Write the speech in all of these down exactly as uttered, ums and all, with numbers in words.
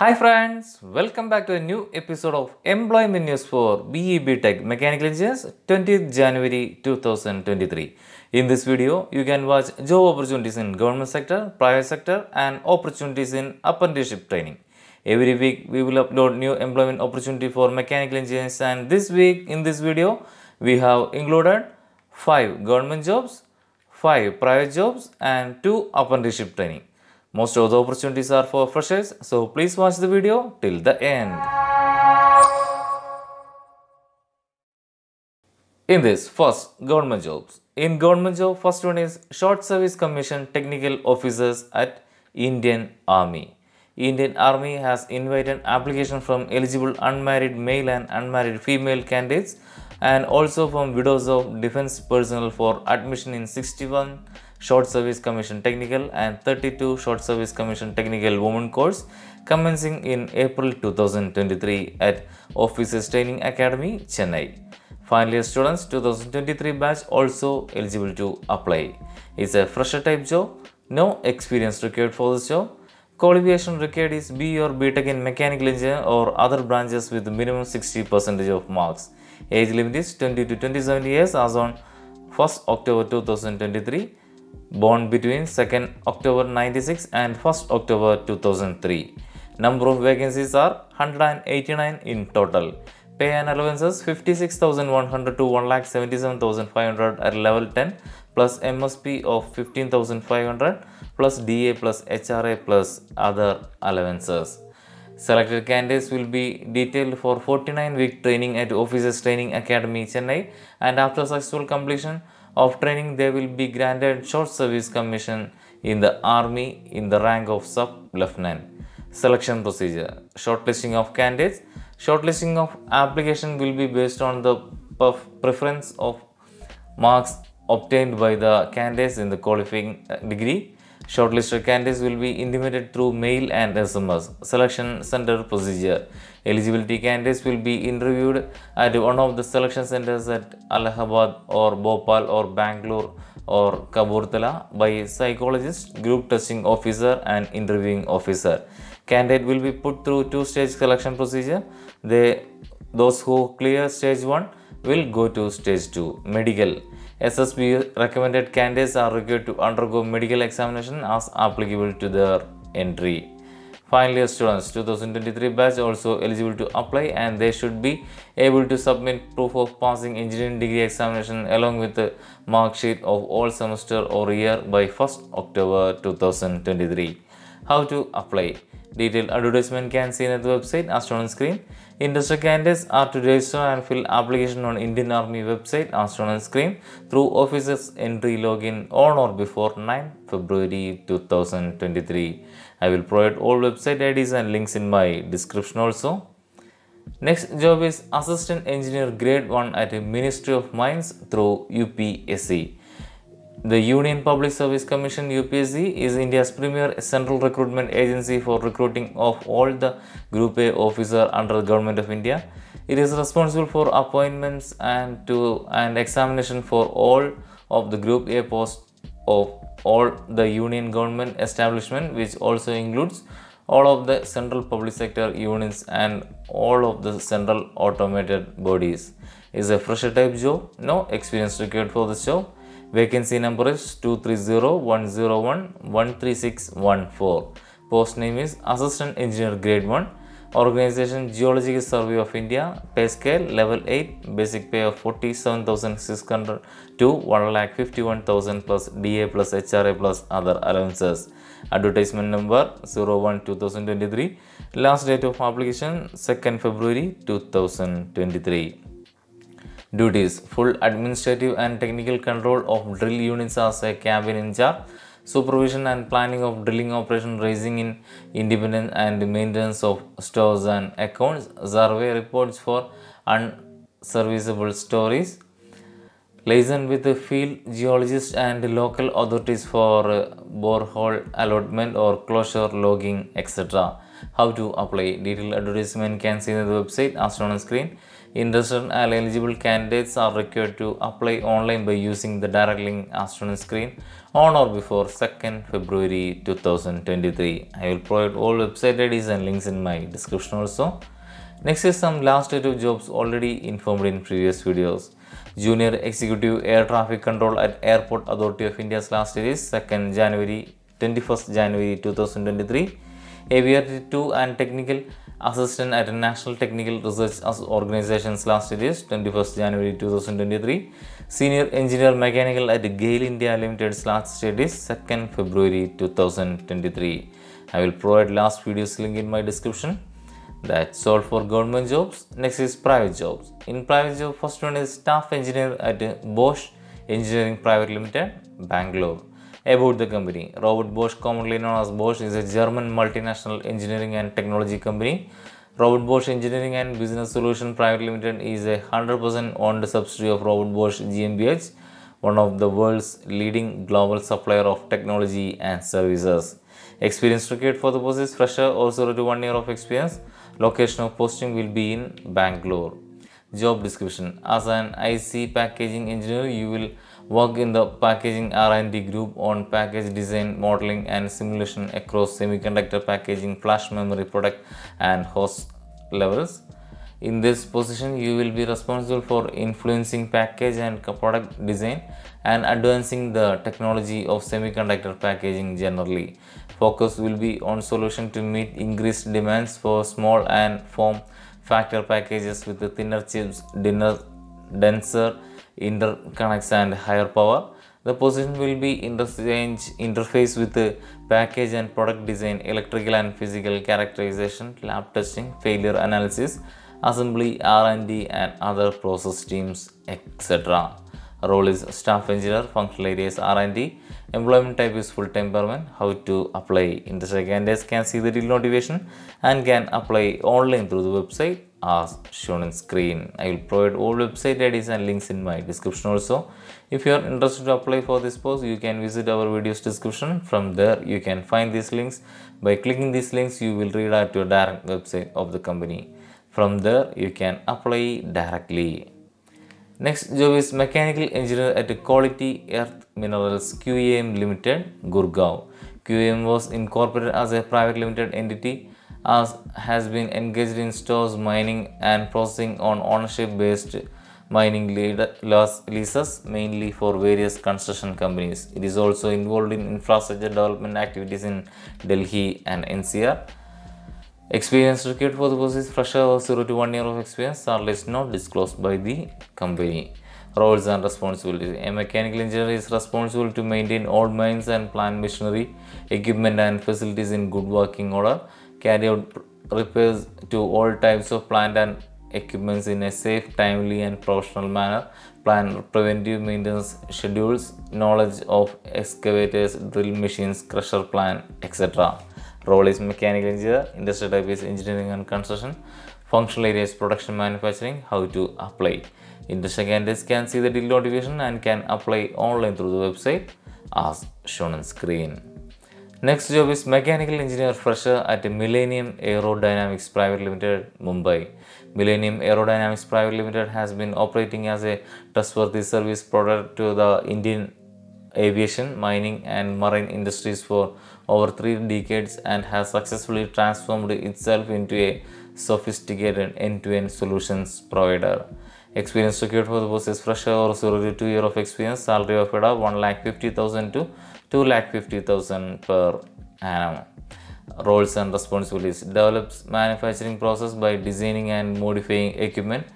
Hi friends, welcome back to a new episode of Employment News for B E B Tech Mechanical Engineers, twentieth January two thousand twenty-three. In this video, you can watch job opportunities in government sector, private sector and opportunities in apprenticeship training. Every week, we will upload new employment opportunity for mechanical engineers, and this week in this video, we have included five government jobs, five private jobs and two apprenticeship training. Most of the opportunities are for freshers, so please watch the video till the end. In this, first, government jobs. In government job, first one is Short Service Commission Technical Officers at Indian Army. Indian Army has invited application from eligible unmarried male and unmarried female candidates and also from widows of defense personnel for admission in sixty-one Short Service Commission Technical and thirty-two Short Service Commission Technical Women course commencing in April two thousand twenty-three at Officers Training Academy Chennai. Final year students two thousand twenty-three batch also eligible to apply. It's a fresher type job, no experience required for this job. Qualification required is B or B Tech in Mechanical Engineering or other branches with minimum sixty percent of marks. Age limit is twenty to twenty-seven years as on first October two thousand twenty-three. Born between second October ninety-six and first October two thousand three. Number of vacancies are one hundred eighty-nine in total. Pay and allowances fifty-six thousand one hundred to one lakh seventy-seven thousand five hundred at level ten plus M S P of fifteen thousand five hundred plus D A plus H R A plus other allowances. Selected candidates will be detailed for forty-nine week training at Officers Training Academy Chennai, and after successful completion of training, they will be granted Short Service Commission in the Army in the rank of Sub-Lieutenant. Selection procedure. Shortlisting of candidates. Shortlisting of application will be based on the preference of marks obtained by the candidates in the qualifying degree. Shortlisted candidates will be intimated through mail and S M S. Selection center procedure. Eligibility candidates will be interviewed at one of the selection centers at Allahabad or Bhopal or Bangalore or Kaburtala by a psychologist, group testing officer and interviewing officer. Candidate will be put through two-stage selection procedure. They, those who clear stage one will go to stage two. Medical. S S B recommended candidates are required to undergo medical examination as applicable to their entry. Final year students two thousand twenty-three batch also eligible to apply, and they should be able to submit proof of passing engineering degree examination along with the mark sheet of all semester or year by first October two thousand twenty-three. How to apply? Detailed advertisement can be seen at the website as shown on screen. Interested candidates are to register and fill application on Indian Army website as shown on screen through Officers Entry login on or before ninth February two thousand twenty-three. I will provide all website I Ds and links in my description also. Next job is Assistant Engineer Grade one at the Ministry of Mines through U P S C. The Union Public Service Commission U P S C is India's premier central recruitment agency for recruiting of all the Group A officer under the Government of India. It is responsible for appointments and to and examination for all of the Group A posts of all the Union government establishment, which also includes all of the central public sector units and all of the central automated bodies. It is a fresher type job. No experience required for this job. Vacancy number is two three zero one zero one one three six one four. Post name is Assistant Engineer Grade one. Organization Geological Survey of India. Pay scale level eight. Basic pay of forty-seven thousand six hundred to one lakh fifty-one thousand plus D A plus H R A plus other allowances. Advertisement number zero one two thousand twenty-three. Last date of application second February two thousand twenty-three. Duties. Full administrative and technical control of drill units as a cabin in charge, supervision and planning of drilling operation, raising in independence and maintenance of stores and accounts, survey reports for unserviceable stores, liaison with the field geologists and local authorities for borehole allotment or closure logging, et cetera. how to apply. Detailed advertisement can see on the website as shown on screen. Interested and eligible candidates are required to apply online by using the direct link as shown on screen on or before second February two thousand twenty-three. I will provide all website I Ds and links in my description also. Next is some last date of jobs already informed in previous videos. Junior Executive Air Traffic Control at Airport Authority of India's last date is second January, twenty-first January two thousand twenty-three. Aviator two and Technical Assistant at National Technical Research Organization's last date is twenty-first January two thousand twenty-three. Senior Engineer Mechanical at Gail India Limited's last date is second February two thousand twenty-three. I will provide last video's link in my description. That's all for government jobs. Next is private jobs. In private job, first one is staff engineer at Bosch Engineering Private Limited, Bangalore. About the company, Robert Bosch, commonly known as Bosch, is a German multinational engineering and technology company. Robert Bosch Engineering and Business Solutions Private Limited is a one hundred percent owned subsidiary of Robert Bosch G m b H, one of the world's leading global supplier of technology and services. Experience required for the post is fresher or zero to one year of experience. Location of posting will be in Bangalore. Job description. As an I C packaging engineer, you will work in the packaging R and D group on package design, modeling and simulation across semiconductor packaging, flash memory product and host levels. In this position, you will be responsible for influencing package and product design and advancing the technology of semiconductor packaging generally. Focus will be on solution to meet increased demands for small and form factor packages with the thinner chips, denser interconnects and higher power. The position will be interchange interface with the package and product design, electrical and physical characterization, lab testing, failure analysis, assembly, R and D and other process teams, et cetera. Role is staff engineer, functional areas R and D. Employment type is full-time permanent. How to apply? Interested candidates can see the detailed motivation and can apply online through the website as shown on screen. I will provide all website I Ds and links in my description also. If you are interested to apply for this post, you can visit our video's description. From there, you can find these links. By clicking these links, you will redirect to a direct website of the company. From there, you can apply directly. Next job is Mechanical Engineer at Quality Earth Minerals Q A M Limited, Gurgaon. Q A M was incorporated as a private limited entity as has been engaged in stores, mining and processing on ownership-based mining leases, mainly for various construction companies. It is also involved in infrastructure development activities in Delhi and N C R. Experience required for the post is fresher or zero to one year of experience. Salary is not disclosed by the company. Roles and responsibilities. A mechanical engineer is responsible to maintain all mines and plant machinery, equipment and facilities in good working order. Carry out repairs to all types of plant and equipments in a safe, timely and professional manner. Plan preventive maintenance schedules. Knowledge of excavators, drill machines, crusher plant, et cetera. Role is mechanical engineer. Industry type is engineering and construction. Functional area is production manufacturing. How to apply? Industry candidates can see the detailed motivation and can apply online through the website as shown on screen. Next job is mechanical engineer fresher at Millennium Aerodynamics Private Limited, Mumbai. Millennium Aerodynamics Private Limited has been operating as a trustworthy service product to the Indian aviation, mining and marine industries for over three decades and has successfully transformed itself into a sophisticated end-to-end solutions provider. Experience secured for the post is fresher or zero to two year of experience. Salary of one lakh fifty thousand to two lakh fifty thousand per annum. Roles and responsibilities. Develops manufacturing process by designing and modifying equipment.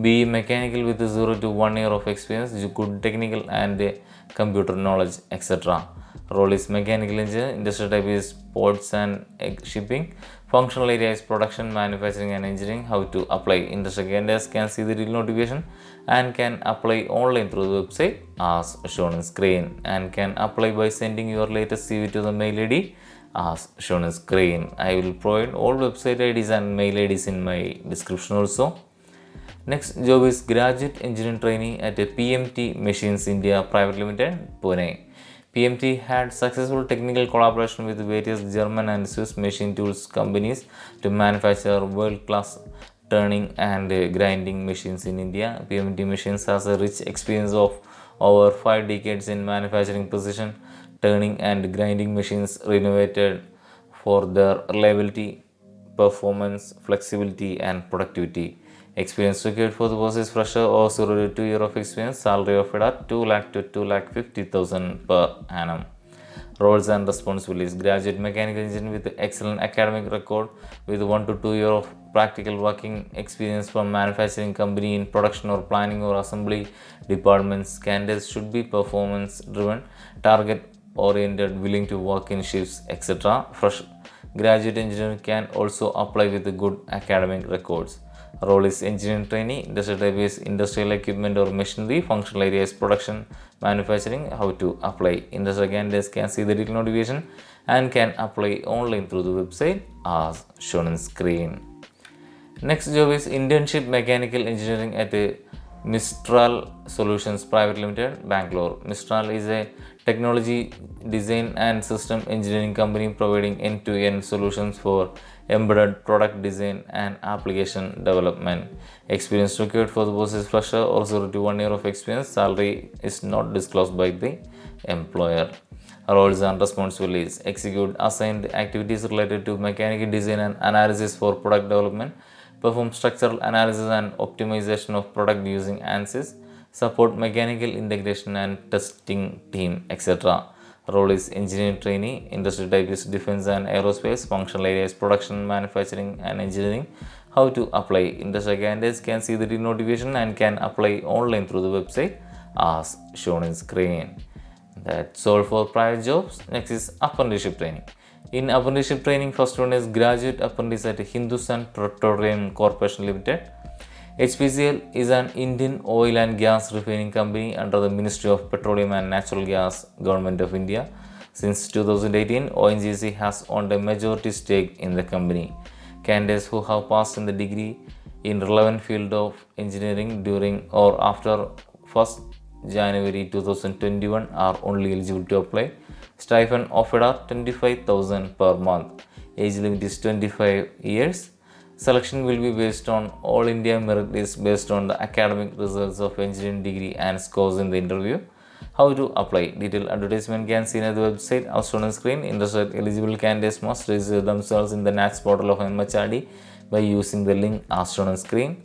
Be mechanical with zero to one year of experience, good technical and computer knowledge, et cetera. Role is mechanical engineer. Industry type is ports and shipping. Functional area is production, manufacturing and engineering. How to apply? Industry candidates can see the detailed notification and can apply online through the website as shown on screen and can apply by sending your latest C V to the mail I D as shown on screen. I will provide all website I Ds and mail I Ds in my description also. Next job is Graduate Engineering Trainee at P M T Machines India Private Limited, Pune. P M T had successful technical collaboration with various German and Swiss machine tools companies to manufacture world-class turning and grinding machines in India. P M T Machines has a rich experience of over five decades in manufacturing precision turning and grinding machines renovated for their reliability, performance, flexibility and productivity. Experience required for the post is fresher or zero to two years of experience. Salary offered at two lakh to two lakh fifty thousand per annum. Roles and responsibilities: graduate mechanical engineer with excellent academic record with one to two years of practical working experience from manufacturing company in production or planning or assembly departments. Candidates should be performance driven, target oriented, willing to work in shifts, et cetera. Fresh graduate engineer can also apply with good academic records. Role is engineering trainee. Industry type is industrial equipment or machinery. Functional area is production, manufacturing. How to apply: industry candidates can see the detailed notification and can apply online through the website as shown on screen. Next job is internship mechanical engineering at a Mistral Solutions Private Limited, Bangalore. Mistral is a technology design and system engineering company providing end-to-end solutions for embedded product design and application development. Experience required for the post is fresher or zero to one year of experience. Salary is not disclosed by the employer. Roles and responsibilities: execute assigned activities related to mechanical design and analysis for product development. Perform structural analysis and optimization of product using ANSYS. Support mechanical integration and testing team, et cetera. Role is engineering trainee. Industry type is defense and aerospace. Functional area is production, manufacturing, and engineering. How to apply: industry candidates can see the notification and can apply online through the website as shown in screen. That's all for private jobs. Next is apprenticeship training. In apprenticeship training, first one is graduate apprentice at Hindustan Petroleum Corporation Limited. H P C L is an Indian oil and gas refining company under the Ministry of Petroleum and Natural Gas, Government of India. Since two thousand eighteen, O N G C has owned a majority stake in the company. Candidates who have passed in the degree in relevant field of engineering during or after first January two thousand twenty-one are only eligible to apply. Stipend offered are twenty-five thousand per month. Age limit is twenty-five years. Selection will be based on all India merit list based on the academic results of engineering degree and scores in the interview. How to apply? Detailed advertisement can be seen at the website as shown on screen. Interested eligible candidates must register themselves in the NATS portal of M H R D by using the link as shown on screen.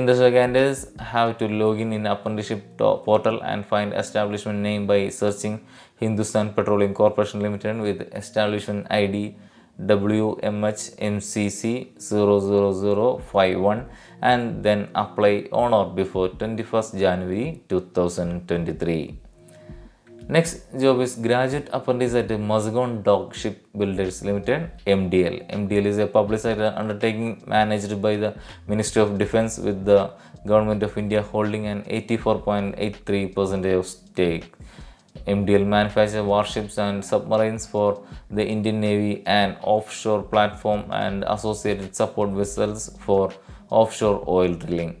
Interested candidates have to log in in apprenticeship portal and find establishment name by searching Hindustan Petroleum Corporation Limited with establishment I D W M H M C C zero zero zero five one and then apply on or before twenty-first January two thousand twenty-three. Next job is graduate apprentice at Mazagon Dockship Builders Limited, M D L. M D L is a public sector undertaking managed by the Ministry of Defence with the Government of India holding an eighty-four point eight three percent of stake. M D L manufactures warships and submarines for the Indian Navy and offshore platform and associated support vessels for offshore oil drilling.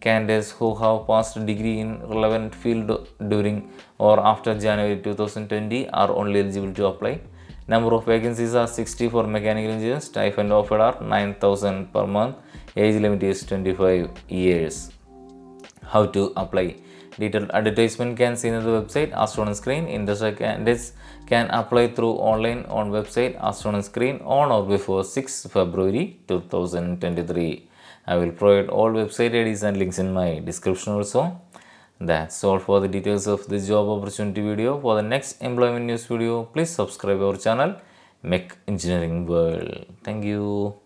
Candidates who have passed degree in relevant field during or after January two thousand twenty are only eligible to apply. Number of vacancies are sixty for mechanical engineers. Stipend offered are nine thousand per month. Age limit is twenty-five years. How to apply? Detailed advertisement can be seen on the website as shown on screen. Industry candidates can apply through online on website as shown on screen on or before sixth February two thousand twenty-three. I will provide all website I Ds and links in my description also. That's all for the details of this job opportunity video. For the next employment news video, please subscribe our channel, M E C H Engineering World. Thank you.